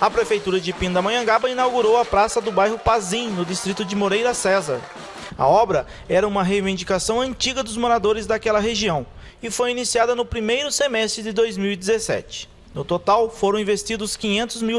a Prefeitura de Pindamonhangaba inaugurou a praça do bairro Pazim, no distrito de Moreira César. A obra era uma reivindicação antiga dos moradores daquela região e foi iniciada no primeiro semestre de 2017. No total, foram investidos R$ 500 mil,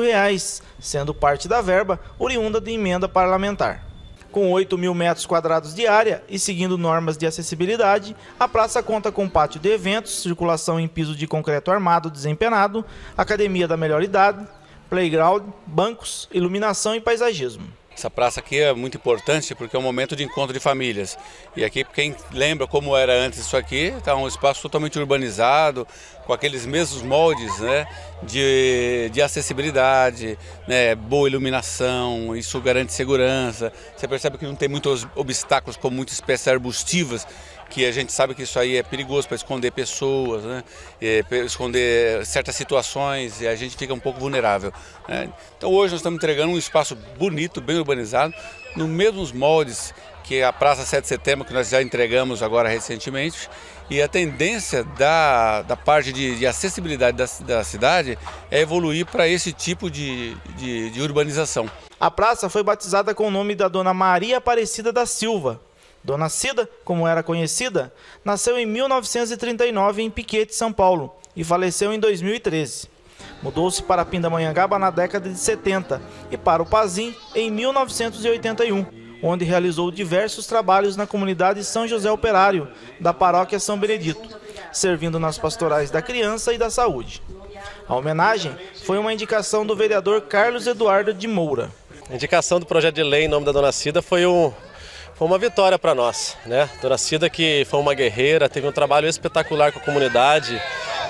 sendo parte da verba oriunda de emenda parlamentar. Com 8 mil metros quadrados de área e seguindo normas de acessibilidade, a praça conta com pátio de eventos, circulação em piso de concreto armado desempenado, academia da melhor idade, playground, bancos, iluminação e paisagismo. Essa praça aqui é muito importante porque é um momento de encontro de famílias. E aqui, quem lembra como era antes isso aqui, está um espaço totalmente urbanizado, com aqueles mesmos moldes, né, de acessibilidade, né, boa iluminação, isso garante segurança. Você percebe que não tem muitos obstáculos, como muitas espécies arbustivas, que a gente sabe que isso aí é perigoso para esconder pessoas, né? Esconder certas situações, e a gente fica um pouco vulnerável, né? Então hoje nós estamos entregando um espaço bonito, bem urbanizado, nos mesmos moldes que a Praça 7 de Setembro, que nós já entregamos agora recentemente, e a tendência da parte de acessibilidade da cidade é evoluir para esse tipo de urbanização. A praça foi batizada com o nome da Dona Maria Aparecida da Silva. Dona Cida, como era conhecida, nasceu em 1939 em Piquete, São Paulo, e faleceu em 2013. Mudou-se para Pindamonhangaba na década de 70 e para o Pazim em 1981, onde realizou diversos trabalhos na comunidade São José Operário, da paróquia São Benedito, servindo nas pastorais da criança e da saúde. A homenagem foi uma indicação do vereador Carlos Eduardo de Moura. A indicação do projeto de lei em nome da Dona Cida foi uma vitória para nós, né? Dona Cida, que foi uma guerreira, teve um trabalho espetacular com a comunidade,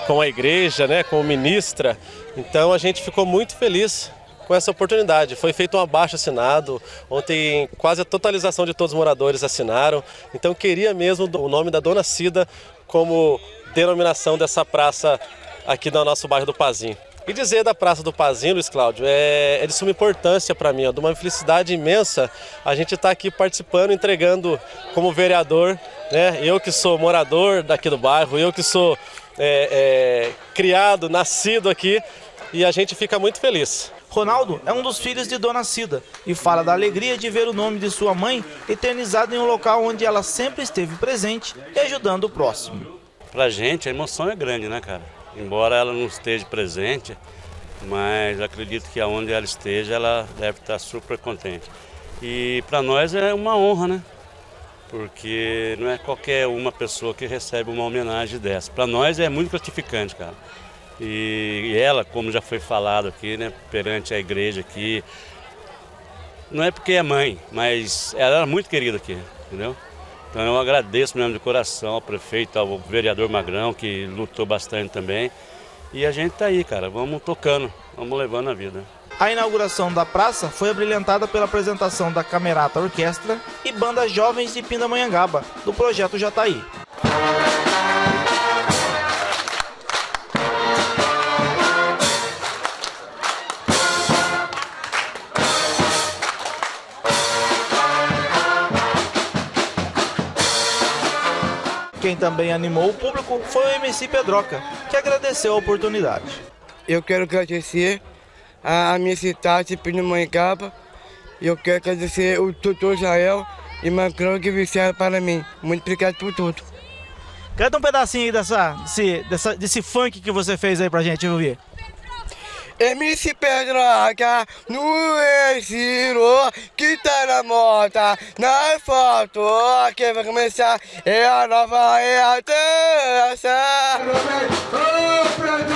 com a igreja, né? Como ministra. Então a gente ficou muito feliz com essa oportunidade. Foi feito um abaixo-assinado, ontem quase a totalização de todos os moradores assinaram. Então queria mesmo o nome da Dona Cida como denominação dessa praça aqui no nosso bairro do Pazim. E dizer da Praça do Pazim, Luiz Cláudio, é de suma importância para mim, ó, de uma felicidade imensa a gente estar aqui participando, entregando como vereador, né? Eu que sou morador daqui do bairro, eu que sou criado, nascido aqui, e a gente fica muito feliz. Ronaldo é um dos filhos de Dona Cida e fala da alegria de ver o nome de sua mãe eternizado em um local onde ela sempre esteve presente e ajudando o próximo. Pra gente a emoção é grande, né, cara? Embora ela não esteja presente, mas acredito que aonde ela esteja, ela deve estar super contente. E para nós é uma honra, né? Porque não é qualquer uma pessoa que recebe uma homenagem dessa. Para nós é muito gratificante, cara. E ela, como já foi falado aqui, né, perante a igreja aqui, não é porque é mãe, mas ela era muito querida aqui, entendeu? Então eu agradeço mesmo de coração ao prefeito, ao vereador Magrão, que lutou bastante também. E a gente tá aí, cara, vamos tocando, vamos levando a vida. A inauguração da praça foi abrilhantada pela apresentação da Camerata Orquestra e Banda Jovens de Pindamonhangaba, do projeto Jataí. Quem também animou o público foi o MC Pedroca, que agradeceu a oportunidade. Eu quero agradecer a minha cidade, Pindamonhangaba, e eu quero agradecer o tutor Jael e Magrão que vieram para mim. Muito obrigado por tudo. Canta um pedacinho aí desse funk que você fez aí pra gente ouvir. MC Pedroca no exílio que tá na moda, na foto que vai começar é a nova é a dança.